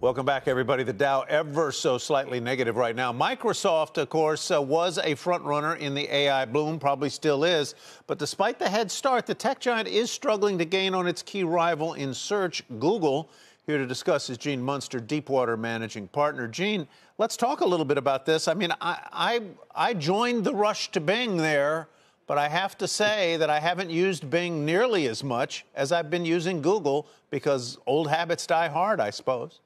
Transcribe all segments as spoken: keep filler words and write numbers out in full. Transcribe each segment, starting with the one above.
Welcome back, everybody. The Dow ever so slightly negative right now. Microsoft, of course, uh, was a front runner in the A I boom, probably still is. But despite the head start, the tech giant is struggling to gain on its key rival in search, Google. Here to discuss is Gene Munster, Deepwater Managing Partner. Gene, let's talk a little bit about this. I mean, I, I, I joined the rush to Bing there, but I have to say that I haven't used Bing nearly as much as I've been using Google because old habits die hard, I suppose.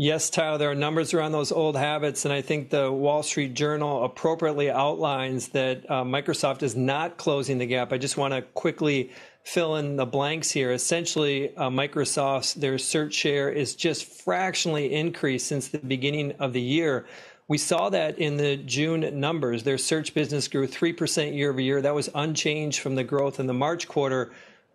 Yes, Tyler, there are numbers around those old habits, and I think the Wall Street Journal appropriately outlines that uh, Microsoft is not closing the gap. I just want to quickly fill in the blanks here. Essentially, uh, Microsoft's their search share is just fractionally increased since the beginning of the year. We saw that in the June numbers. Their search business grew three percent year over year. That was unchanged from the growth in the March quarter.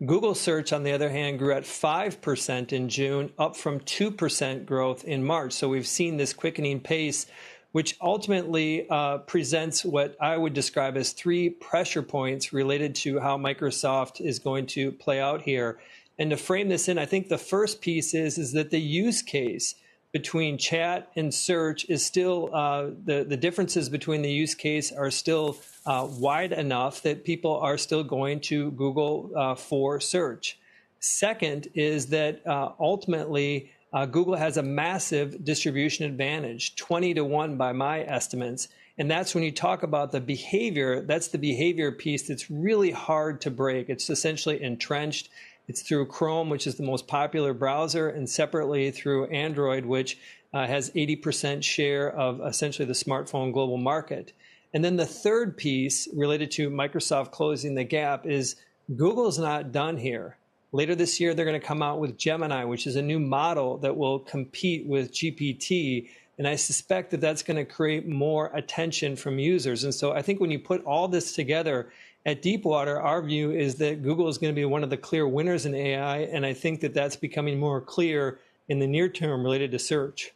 Google search, on the other hand, grew at five percent in June, up from two percent growth in March. So we've seen this quickening pace, which ultimately uh, presents what I would describe as three pressure points related to how Microsoft is going to play out here. And to frame this in, I think the first piece is, is that the use case between chat and search is still, uh, the, the differences between the use case are still uh, wide enough that people are still going to Google uh, for search. Second is that uh, ultimately uh, Google has a massive distribution advantage, twenty to one by my estimates. And that's when you talk about the behavior, that's the behavior piece that's really hard to break. It's essentially entrenched. It's through Chrome, which is the most popular browser, and separately through Android, which uh, has eighty percent share of essentially the smartphone global market. And then the third piece related to Microsoft closing the gap is Google's not done here. Later this year, they're going to come out with Gemini, which is a new model that will compete with G P T. And I suspect that that's going to create more attention from users. And so I think when you put all this together, at Deepwater, our view is that Google is going to be one of the clear winners in A I, and I think that that's becoming more clear in the near term related to search.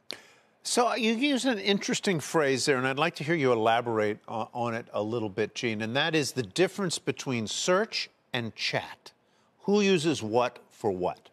So you used an interesting phrase there, and I'd like to hear you elaborate on it a little bit, Gene, and that is the difference between search and chat. Who uses what for what?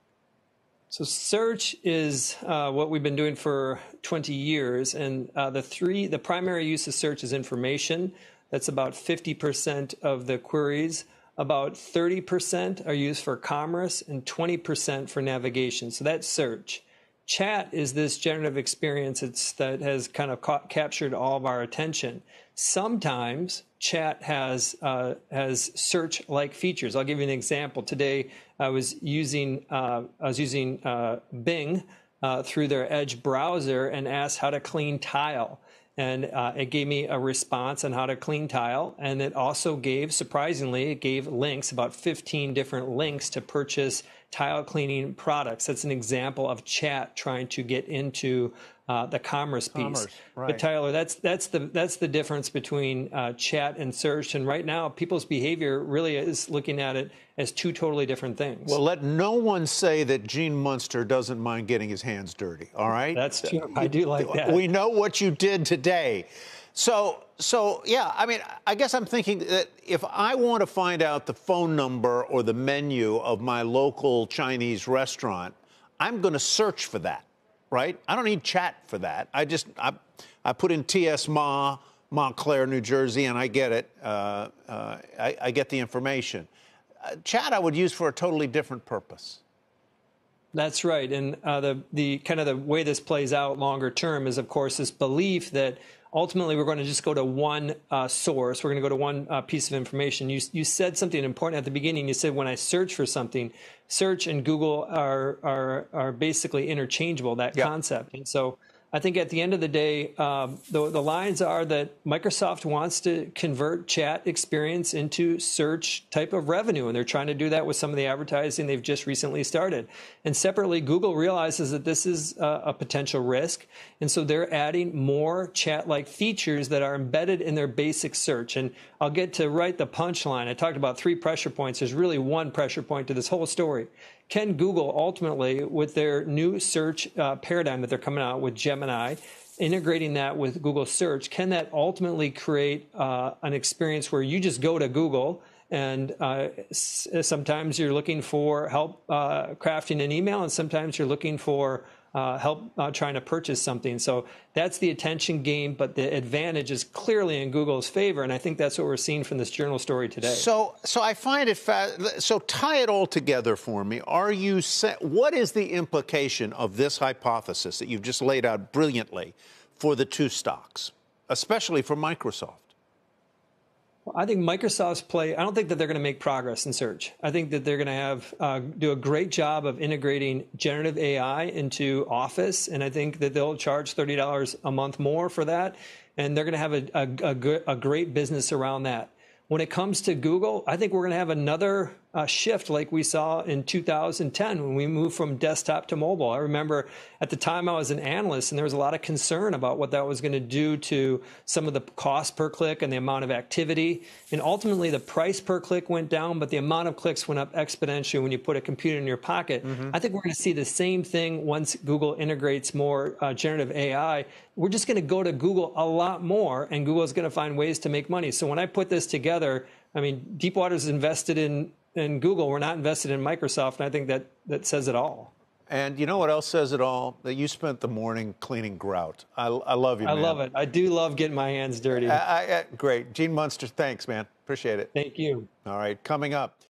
So search is uh, what we've been doing for twenty years, and uh, the three, the primary use of search is information. That's about fifty percent of the queries. About thirty percent are used for commerce and twenty percent for navigation. So that's search. Chat is this generative experience it's, that has kind of ca captured all of our attention. Sometimes chat has, uh, has search-like features. I'll give you an example. Today I was using, uh, I was using uh, Bing uh, through their Edge browser and asked how to clean tile. And uh, it gave me a response on how to clean tile. And it also gave, surprisingly, it gave links, about fifteen different links to purchase tile cleaning products. That's an example of chat trying to get into uh, the commerce piece. Commerce, right. But Tyler, that's, that's, the, that's the difference between uh, chat and search. And right now, people's behavior really is looking at it as two totally different things. Well, let no one say that Gene Munster doesn't mind getting his hands dirty, all right? That's true. I do like that. We know what you did today. So, so yeah, I mean, I guess I'm thinking that if I want to find out the phone number or the menu of my local Chinese restaurant, I'm going to search for that, right? I don't need chat for that. I just, I, I put in T S Ma, Montclair, New Jersey, and I get it. Uh, uh, I, I get the information. Uh, chat I would use for a totally different purpose. That's right. And uh, the, the kind of the way this plays out longer term is, of course, this belief that ultimately, we're going to just go to one uh, source. We're going to go to one uh, piece of information. You, you said something important at the beginning. You said when I search for something, search and Google are, are, are basically interchangeable, that yep. concept. And so I think at the end of the day, um, the, the lines are that Microsoft wants to convert chat experience into search type of revenue, and they're trying to do that with some of the advertising they've just recently started. And separately, Google realizes that this is a, a potential risk, and so they're adding more chat-like features that are embedded in their basic search. And I'll get to right the punchline. I talked about three pressure points. There's really one pressure point to this whole story. Can Google ultimately, with their new search uh, paradigm that they're coming out with, Gemini, integrating that with Google search, can that ultimately create uh, an experience where you just go to Google and uh, s sometimes you're looking for help uh, crafting an email, and sometimes you're looking for uh, help uh, trying to purchase something. So that's the attention game, but the advantage is clearly in Google's favor, and I think that's what we're seeing from this journal story today. So, so I find it fa- so tie it all together for me. Are you se- what is the implication of this hypothesis that you've just laid out brilliantly for the two stocks, especially for Microsoft? I think Microsoft's play, I don't think that they're going to make progress in search. I think that they're going to have uh, do a great job of integrating generative A I into Office, and I think that they'll charge thirty dollars a month more for that, and they're going to have a, a, a, a great business around that. When it comes to Google, I think we're going to have another uh, shift like we saw in two thousand ten when we moved from desktop to mobile. I remember at the time I was an analyst, and there was a lot of concern about what that was going to do to some of the cost per click and the amount of activity. And ultimately, the price per click went down, but the amount of clicks went up exponentially when you put a computer in your pocket. Mm-hmm. I think we're going to see the same thing once Google integrates more uh, generative A I. We're just going to go to Google a lot more, and Google is going to find ways to make money. So when I put this together, I mean, Deepwater's invested in, in Google. We're not invested in Microsoft, and I think that, that says it all. And you know what else says it all? That you spent the morning cleaning grout. I, I love you, man. I love it. I do love getting my hands dirty. I, I, I, great. Gene Munster, thanks, man. Appreciate it. Thank you. All right, coming up.